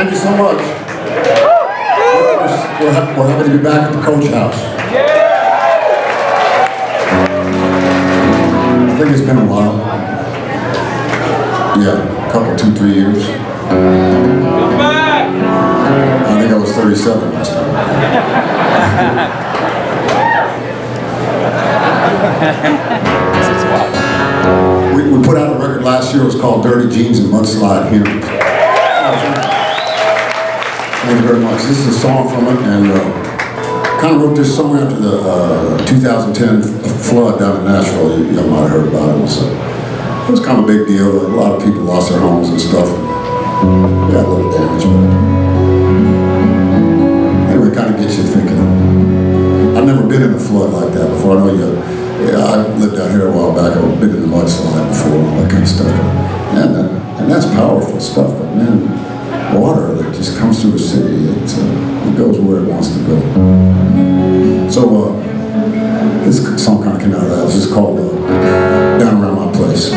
Thank you so much. We're happy to be back at the Coach House. I think it's been a while. Yeah, a couple, 2-3 years. I think I was 37 last time. We put out a record last year. It was called Dirty Jeans and Mudslide Heroes. Thank you very much. This is a song from it, and kind of wrote this song after the 2010 flood down in Nashville. You might have heard about it. So it was kind of a big deal. A lot of people lost their homes and stuff. We got a little damage. Anyway, it kind of gets you thinking. I've never been in a flood like that before. I know you. Yeah, I lived out here a while back. I've been in a mudslide before, all that kind of stuff. And that's powerful stuff, but man. Water that just comes through the city, it goes where it wants to go. So this song kind of came out of that. It's just called Down Around My Place.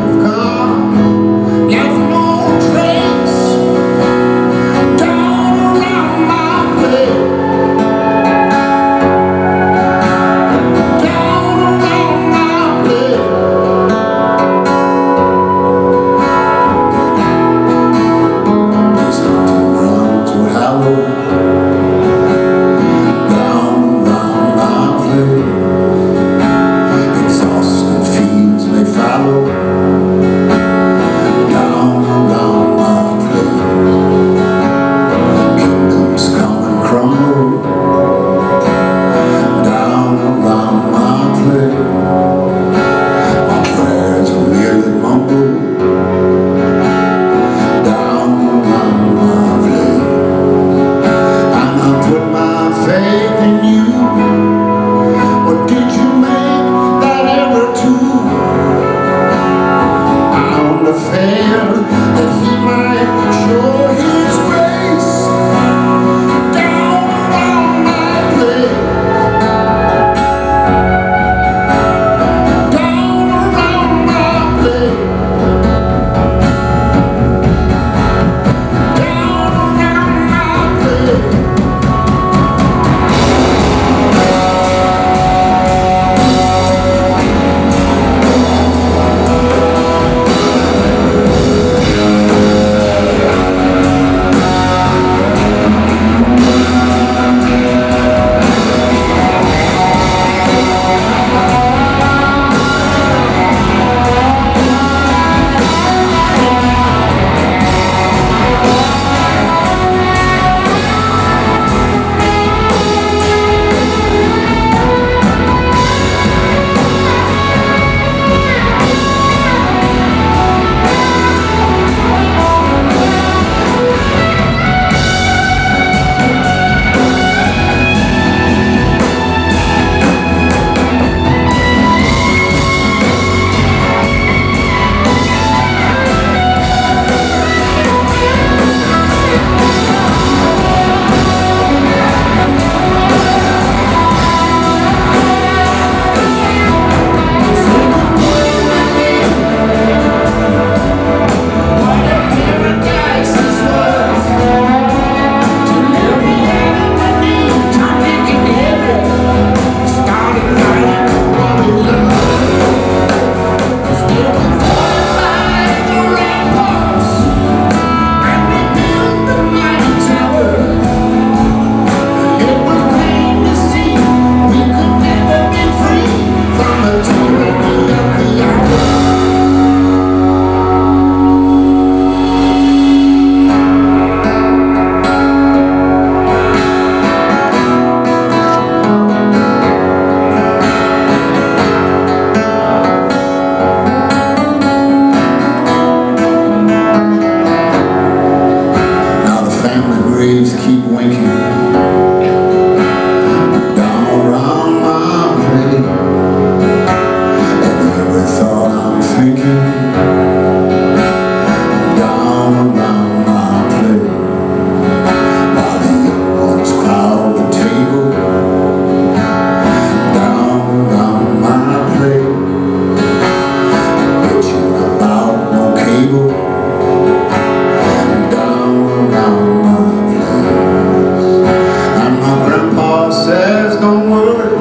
Says don't worry,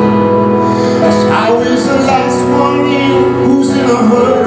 it's always the last one in who's in a hurry.